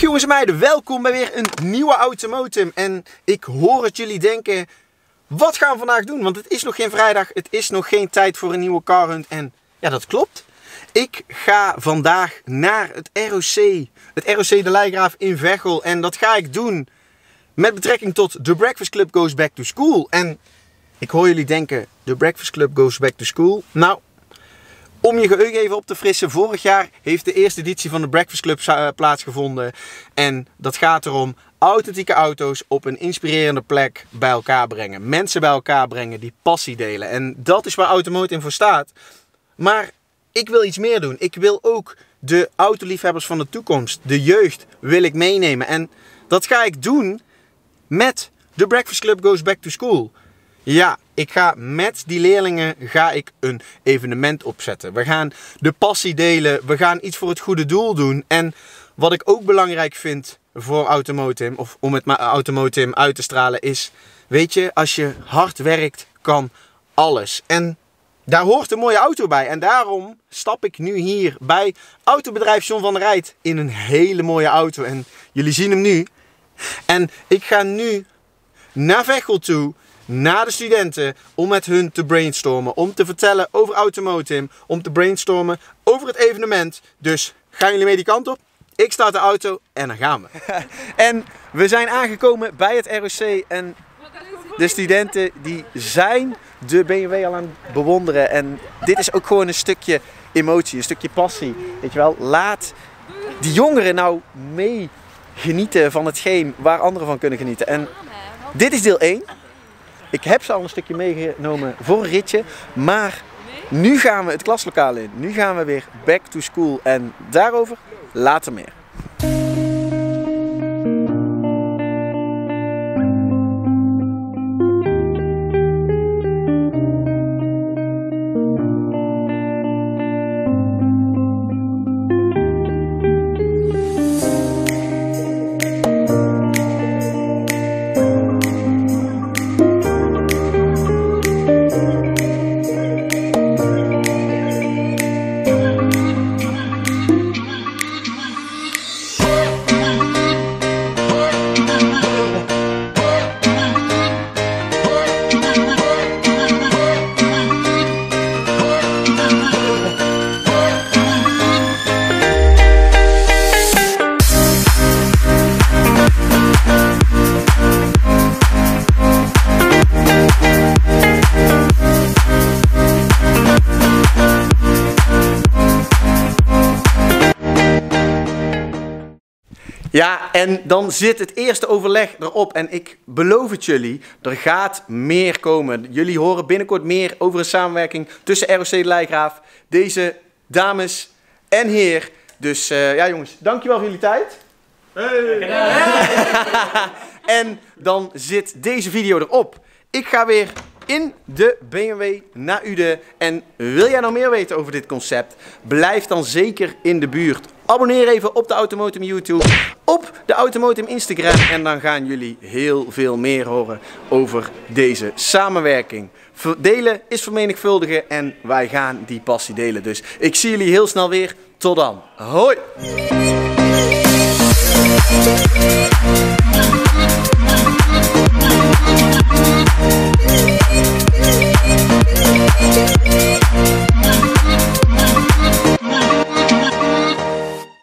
Dag jongens en meiden, welkom bij weer een nieuwe AutomoTim. En ik hoor het jullie denken, wat gaan we vandaag doen? Want het is nog geen vrijdag, het is nog geen tijd voor een nieuwe car hunt. En ja, dat klopt. Ik ga vandaag naar het ROC De Leijgraaf in Veghel. En dat ga ik doen met betrekking tot The Breakfast Club Goes Back to School. En ik hoor jullie denken, The Breakfast Club Goes Back to School. Nou, om je geheugen even op te frissen, vorig jaar heeft de eerste editie van de Breakfast Club plaatsgevonden. En dat gaat erom authentieke auto's op een inspirerende plek bij elkaar brengen. Mensen bij elkaar brengen die passie delen. En dat is waar AutomoTim voor staat. Maar ik wil iets meer doen. Ik wil ook de autoliefhebbers van de toekomst, de jeugd, wil ik meenemen. En dat ga ik doen met The Breakfast Club Goes Back to School. Ja, ik ga met die leerlingen een evenement opzetten. We gaan de passie delen, we gaan iets voor het goede doel doen. En wat ik ook belangrijk vind voor AutomoTim, of om het AutomoTim uit te stralen, is, weet je, als je hard werkt, kan alles. En daar hoort een mooie auto bij. En daarom stap ik nu hier bij autobedrijf John van der Rijt in een hele mooie auto. En jullie zien hem nu. En ik ga nu naar Veghel toe, naar de studenten, om met hun te brainstormen, om te vertellen over AutomoTim, om te brainstormen over het evenement. Dus gaan jullie mee die kant op? Ik start de auto en dan gaan we. En we zijn aangekomen bij het ROC en de studenten die zijn de BMW al aan het bewonderen. En dit is ook gewoon een stukje emotie, een stukje passie. Weet je wel, laat die jongeren nou mee genieten van hetgeen waar anderen van kunnen genieten. En dit is deel 1. Ik heb ze al een stukje meegenomen voor een ritje, maar nu gaan we het klaslokaal in. Nu gaan we weer back to school en daarover later meer. Ja, en dan zit het eerste overleg erop en ik beloof het jullie, er gaat meer komen. Jullie horen binnenkort meer over een samenwerking tussen ROC De Leijgraaf, deze dames en heer. Dus ja jongens, dankjewel voor jullie tijd. Hey. Hey. En dan zit deze video erop. Ik ga weer in de BMW naar Uden. En wil jij nou meer weten over dit concept? Blijf dan zeker in de buurt. Abonneer even op de AutomoTim YouTube, op de AutomoTim Instagram. En dan gaan jullie heel veel meer horen over deze samenwerking. Delen is vermenigvuldigen en wij gaan die passie delen. Dus ik zie jullie heel snel weer. Tot dan. Hoi!